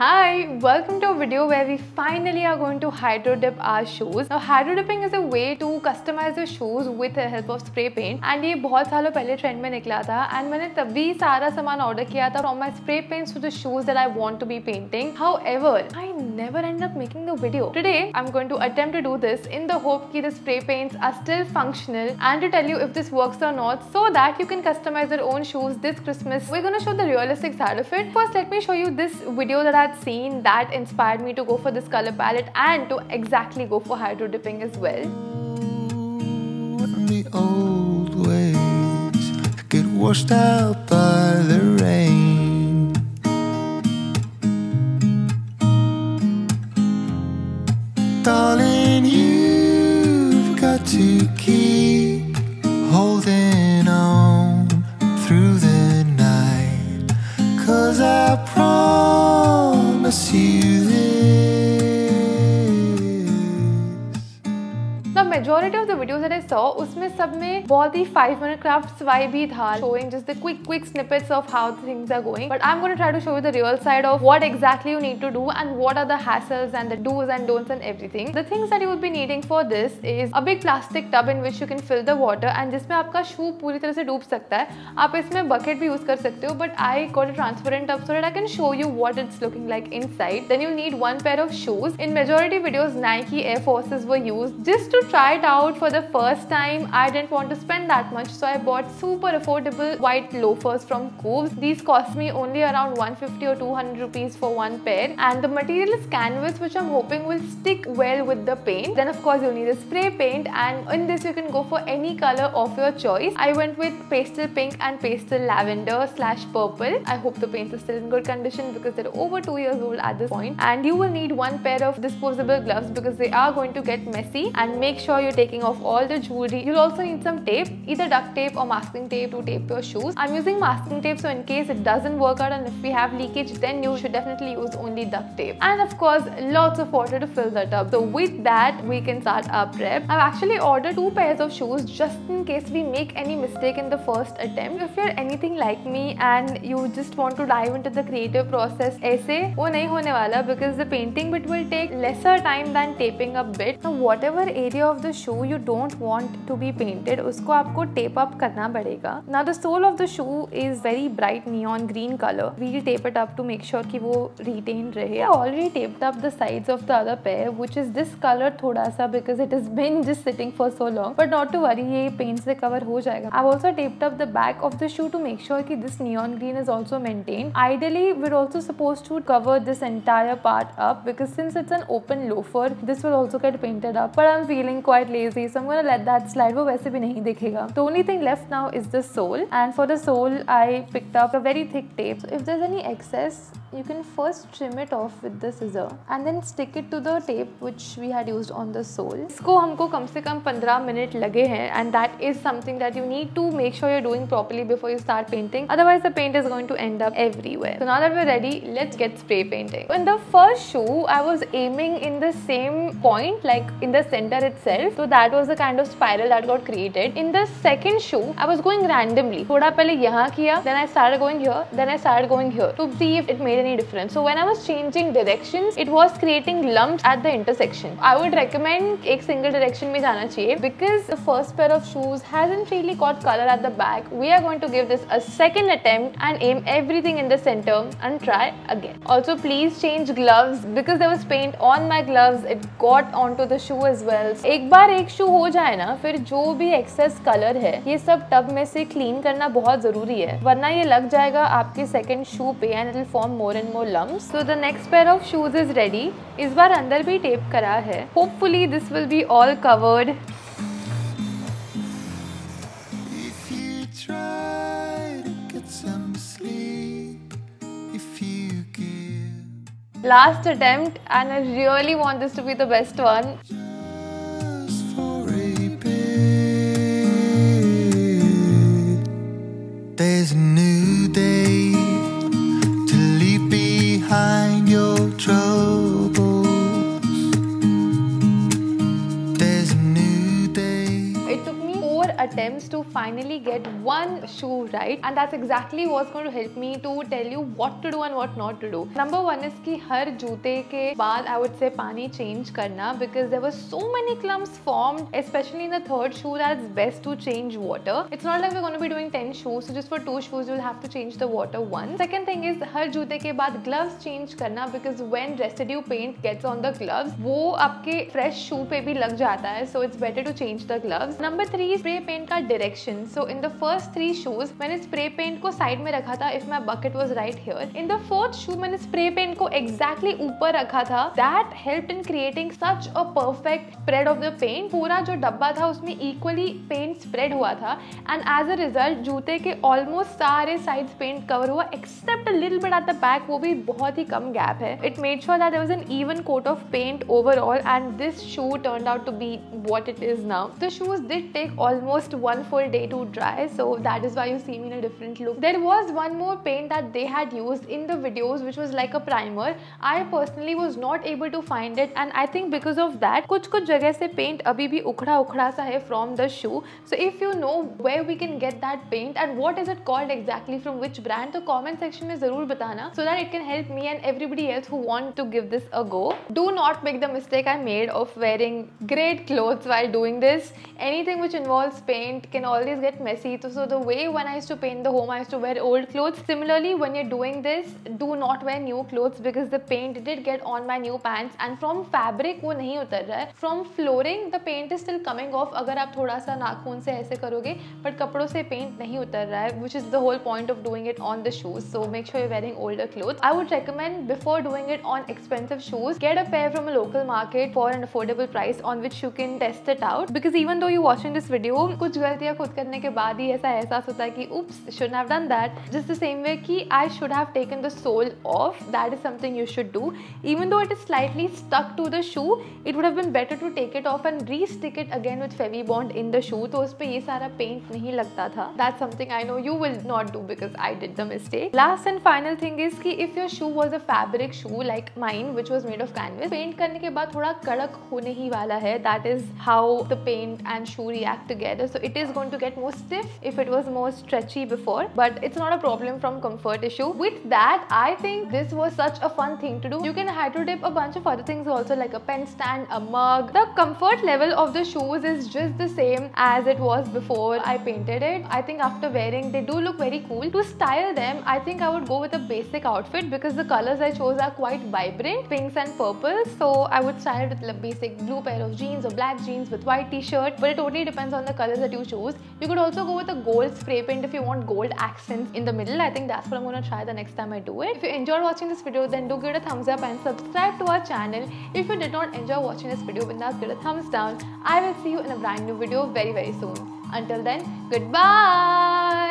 Hi, welcome to a video where we finally are going to hydro dip our shoes. Now, hydro dipping is a way to customize your shoes with the help of spray paint. And ये बहुत सालों पहले trend में निकला था. And मैंने तभी सारा सामान order किया था from my spray paints to the shoes that I want to be painting. However, I never ended up making the video. Today, I'm going to attempt to do this in the hope that the spray paints are still functional and to tell you if this works or not, so that you can customize your own shoes this Christmas. We're gonna show the realistic side of it. First, let me show you this video that I scene that inspired me to go for this color palette and to exactly go for hydro dipping as well. The old ways get washed out by the rain. Darling, you've got to keep holding on through the night, 'cause I promise you this. The majority of the videos that I saw, उसमें सब में बहुत ही 5 minute crafts vibe भी था, showing just the quick snippets of how things are going. But I'm going to try to show you the real side of what exactly you need to do and what are the hassles and the do's and don'ts and everything. The things that you would be needing for this is a big plastic tub in which you can fill the water and जिसमें आपका shoe पूरी तरह से डूब सकता है. आप इसमें bucket भी use कर सकते हो. But I got a transparent tub so that I can show you what it's looking like inside. Then you'll need one pair of shoes. In majority videos, Nike Air Forces were used just to try it out for the first time. I didn't want to spend that much, so I bought super affordable white loafers from Koovs. These cost me only around 150 or 200 rupees for one pair, and the material is canvas, which I'm hoping will stick well with the paint. Then of course you'll need a spray paint, and in this you can go for any color of your choice. I went with pastel pink and pastel lavender / purple. I hope the paints are still in good condition because they're over 2 years old at this point. And you will need one pair of disposable gloves because they are going to get messy, and make sure you're taking off all the jewelry. You'll also need some tape, either duct tape or masking tape, to tape your shoes. I'm using masking tape, so in case it doesn't work out and if we have leakage, then you should definitely use only duct tape. And of course, lots of water to fill the tub. So with that, we can start our prep. I've actually ordered 2 pairs of shoes just in case we make any mistake in the first attempt. If you're anything like me and you just want to dive into the creative process, ऐसे वो नहीं होने वाला, because the painting bit will take lesser time than taping up bit. So whatever area of the shoe you don't want to be painted, उसको आपको tape up करना पड़ेगा. Now the sole of the shoe is very bright neon green color. We'll tape it up to make sure कि वो retained रहे. I already taped up the sides of the other pair, which is this color थोड़ा सा, because it has been just sitting for so long. But not to worry, ये paint से cover हो जाएगा. I've also taped up the back of the shoe to make sure कि this neon green is also maintained. Ideally, we're also supposed to cover this entire part up because since it's an open loafer, this will also get painted up. But I'm feeling quite lazy, so I'm gonna let that slide. वो वैसे भी नहीं दिखेगा. The only thing left now is the sole, and for the sole I picked up a very thick tape. So if there's any excess, you can first trim it off with the scissor and then stick it to the tape which we had used on the sole. इसको हमको कम से कम 15 minute लगे हैं, and that is something that you need to make sure you're doing properly before you start painting. Otherwise, the paint is going to end up everywhere. So now that we're ready, let's get spray painting. In the first shoe, I was aiming in the same point, like in the center itself. So that was the kind of spiral that got created. In the second shoe, I was going randomly. थोड़ा पहले यहाँ किया, then I started going here, then I started going here to see if it made any difference. So when I was changing directions, it was creating lumps at the intersection. I would recommend एक single direction में जाना चाहिए because the first pair of shoes hasn't really got color at the back. We are going to give this a second attempt and aim everything in the center and try again. Also, please change gloves because there was paint on my gloves. It got onto the shoe as well. एक बार एक शू हो जाए ना, फिर जो भी access colour है ये सब टब में से क्लीन करना बहुत जरूरी है, वरना ये लग जाएगा आपके सेकंड शू पे and it will form more and more lumps. So the next pair of shoes is ready. इस बार अंदर भी टेप करा है. Hopefully this will be all covered. Last attempt and I really want this to be the best one. There's a new day to leave behind your troubles. There's a new day. It took me 4 attempts to find finally get one shoe right, and that's exactly what's going to help me to tell you what to do and what not to do. Number one is कि हर जूते के बाद I would say पानी change करना, because there were so many clumps formed, especially in the third shoe. That's best to change water. It's not like we're going to be doing 10 shoes, so just for 2 shoes you'll have to change the water once. Second thing is हर जूते के बाद gloves change करना, because when residue paint gets on the gloves, वो आपके fresh shoe पे भी लग जाता है, so it's better to change the gloves. Number 3 is spray paint का direction. So in the first 3 shoes मैंने spray paint को side में रखा था, if my bucket was right here. In the fourth shoe मैंने spray paint को exactly ऊपर रखा था. That helped in creating such a perfect spread of the paint. पूरा जो डब्बा था उसमें equally paint spread हुआ था, and as a result जूते के almost सारे sides paint cover हुआ, except a little bit at the back, वो भी बहुत ही कम gap है. It made sure that there was an even coat of paint overall, and this shoe turned out to be what it is now. The shoes did take almost one full day to dry, so that is why you see me in a different look. There was one more paint that they had used in the videos, which was like a primer. I personally was not able to find it, and I think because of that कुछ जगह से paint अभी भी उखड़ा सा है from the shoe. So if you know where we can get that paint and what is it called exactly, from which brand, तो comment section में जरूर बताना, so that it can help me and everybody else who want to give this a go. Do not make the mistake I made of wearing great clothes while doing this. Anything which involves paint can always get messy. So the way when I used to paint the home, I used to wear old clothes. Similarly, when you're doing this, do not wear new clothes, because the paint did get on my new pants, and from fabric वो नहीं उतर रहा है. From flooring the paint is still coming off. अगर आप थोड़ा सा नाखून से ऐसे करोगे, पर कपड़ों से paint नहीं उतर रहा है, which is the whole point of doing it on the shoes. So make sure you're wearing older clothes. I would recommend before doing it on expensive shoes, get a pair from a local market for an affordable price on which you can test it out. Because even though you're watching this video, कुछ गलतियाँ खुद करने के बाद ही ऐसा एहसास होता है कि oops, shouldn't have done that. Just the same way कि I should have taken the sole off. That is something you should do. Even though it is slightly stuck to the shoe, it would have been better to take it off and re-stick it again with Fevi Bond in the shoe. तो उस पे ये सारा paint नहीं लगता था. That's something I know you will not do, because I did the mistake. Last and final thing is कि if your shoe was a fabric shoe like mine, which was made of canvas, paint करने के बाद थोड़ा कड़क होने ही वाला है. That is how the paint and shoe react together. So it is going to get more stiff if it was more stretchy before, but it's not a problem from comfort issue. With that, I think this was such a fun thing to do. You can hydro dip a bunch of other things also, like a pen stand, a mug. The comfort level of the shoes is just the same as it was before I painted it. I think after wearing they do look very cool. To style them, I think I would go with a basic outfit, because the colors I chose are quite vibrant, pinks and purples. So I would style it with a basic blue pair of jeans or black jeans with white t-shirt, but it totally depends on the colors that you choose. You could also go with a gold spray paint if you want gold accents in the middle. I think that's what I'm going to try the next time I do it. If you enjoyed watching this video, then do give it a thumbs up and subscribe to our channel. If you did not enjoy watching this video, then give it a thumbs down. I will see you in a brand new video very, very soon. Until then, goodbye.